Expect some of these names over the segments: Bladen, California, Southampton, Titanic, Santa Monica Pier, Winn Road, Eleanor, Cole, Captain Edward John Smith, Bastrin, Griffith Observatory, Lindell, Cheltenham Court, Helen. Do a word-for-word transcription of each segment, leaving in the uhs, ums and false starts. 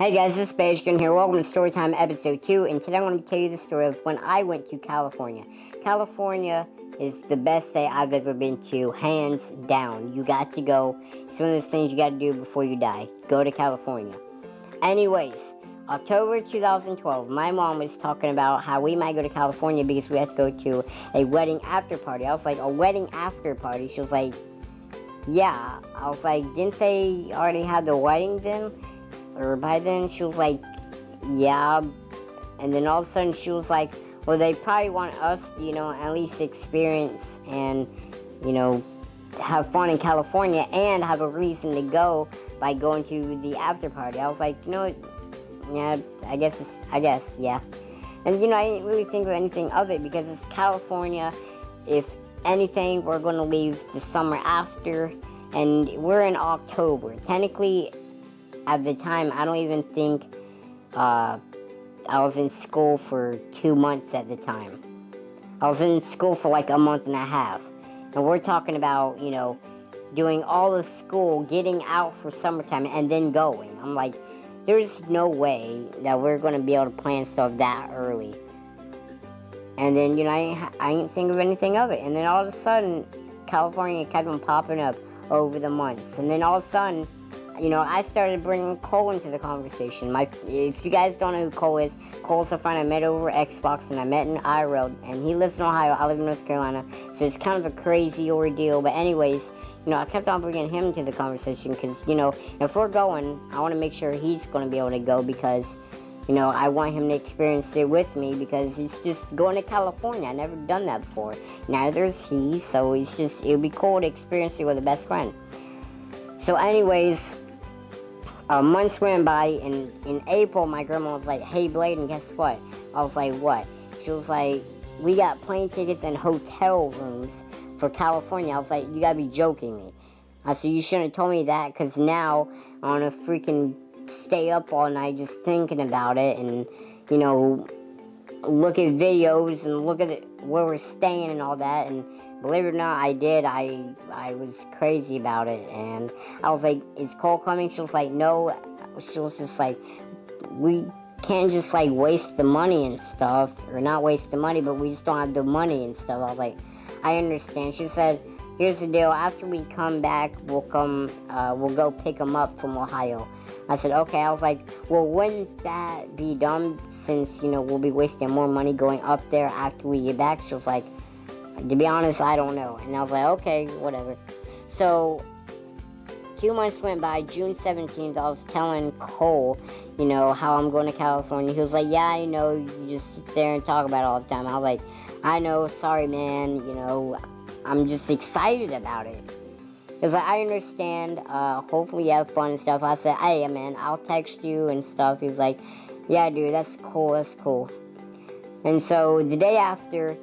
Hey guys, this is Bastrin here. Welcome to Storytime Episode two, and today I want to tell you the story of when I went to California. California is the best state I've ever been to, hands down. You got to go. It's one of those things you got to do before you die. Go to California. Anyways, October two thousand twelve, my mom was talking about how we might go to California because we had to go to a wedding after party. I was like, a wedding after party? She was like, yeah. I was like, didn't they already have the wedding then? Or by then, she was like, yeah. And then all of a sudden, she was like, well, they probably want us, you know, at least experience and, you know, have fun in California and have a reason to go by going to the after party. I was like, you know what? Yeah, I guess, it's, I guess, yeah. And, you know, I didn't really think of anything of it because it's California. If anything, we're going to leave the summer after. And we're in October. Technically, at the time, I don't even think uh, I was in school for two months at the time. I was in school for like a month and a half. And we're talking about, you know, doing all of school, getting out for summertime, and then going. I'm like, there's no way that we're going to be able to plan stuff that early. And then, you know, I didn't, I didn't think of anything of it. And then all of a sudden, California kept on popping up over the months. And then all of a sudden, you know, I started bringing Cole into the conversation. My, if you guys don't know who Cole is, Cole's a friend I met over Xbox, and I met in I R L, and he lives in Ohio. I live in North Carolina, so it's kind of a crazy ordeal. But anyways, you know, I kept on bringing him into the conversation because, you know, if we're going, I want to make sure he's going to be able to go because, you know, I want him to experience it with me because it's just going to California. I never done that before. Neither is he, so it's just, it would be cool to experience it with a best friend. So anyways, Uh, months went by, and in April, my grandma was like, hey, Bladen, guess what? I was like, what? She was like, we got plane tickets and hotel rooms for California. I was like, you gotta be joking me. I said, you shouldn't have told me that, because now I'm gonna freaking stay up all night just thinking about it and, you know, look at videos and look at the, where we're staying and all that. And believe it or not, I did. I I was crazy about it, and I was like, is Cole coming? She was like, no. She was just like, we can't just like waste the money and stuff, or not waste the money, but we just don't have the money and stuff. I was like, I understand. She said, here's the deal. After we come back, we'll come, uh, we'll go pick him up from Ohio. I said, okay. I was like, well, wouldn't that be dumb since, you know, we'll be wasting more money going up there after we get back? She was like, to be honest, I don't know. And I was like, okay, whatever. So, two months went by. June seventeenth, I was telling Cole, you know, how I'm going to California. He was like, yeah, I know, you just sit there and talk about it all the time. I was like, I know, sorry, man, you know, I'm just excited about it. He was like, I understand. Uh, hopefully you have fun and stuff. I said, hey, man, I'll text you and stuff. He was like, yeah, dude, that's cool, that's cool. And so, the day after,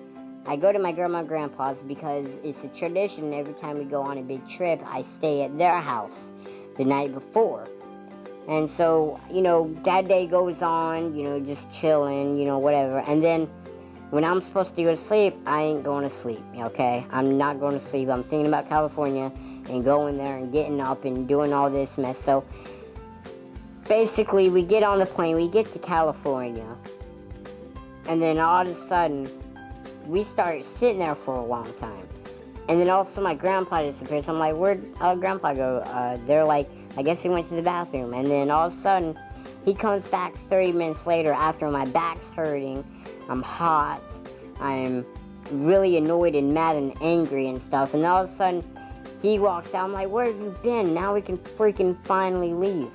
I go to my grandma and grandpa's because it's a tradition. Every time we go on a big trip, I stay at their house the night before. And so, you know, that day goes on, you know, just chilling, you know, whatever. And then when I'm supposed to go to sleep, I ain't going to sleep, okay? I'm not going to sleep. I'm thinking about California and going there and getting up and doing all this mess. So basically, we get on the plane, we get to California, and then all of a sudden, we started sitting there for a long time. And then also my grandpa disappeared. So I'm like, where'd uh, grandpa go? Uh, they're like, I guess he went to the bathroom. And then all of a sudden, he comes back thirty minutes later after my back's hurting. I'm hot. I'm really annoyed and mad and angry and stuff. And all of a sudden, he walks out. I'm like, where have you been? Now we can freaking finally leave.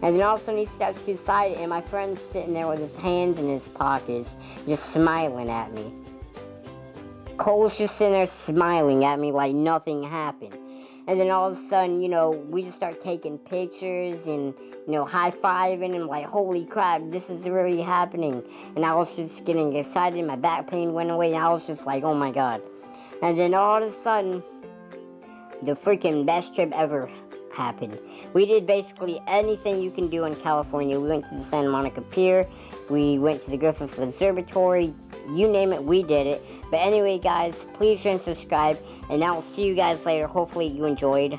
And then all of a sudden, he steps to the side, and my friend's sitting there with his hands in his pockets, just smiling at me. Cole's just sitting there smiling at me like nothing happened. And then all of a sudden, you know, we just start taking pictures and, you know, high-fiving and like, holy crap, this is really happening. And I was just getting excited. My back pain went away. And I was just like, oh, my God. And then all of a sudden, the freaking best trip ever happened. We did basically anything you can do in California. We went to the Santa Monica Pier. We went to the Griffith Observatory. You name it, we did it. But anyway, guys, please share and subscribe, and I will see you guys later. Hopefully you enjoyed.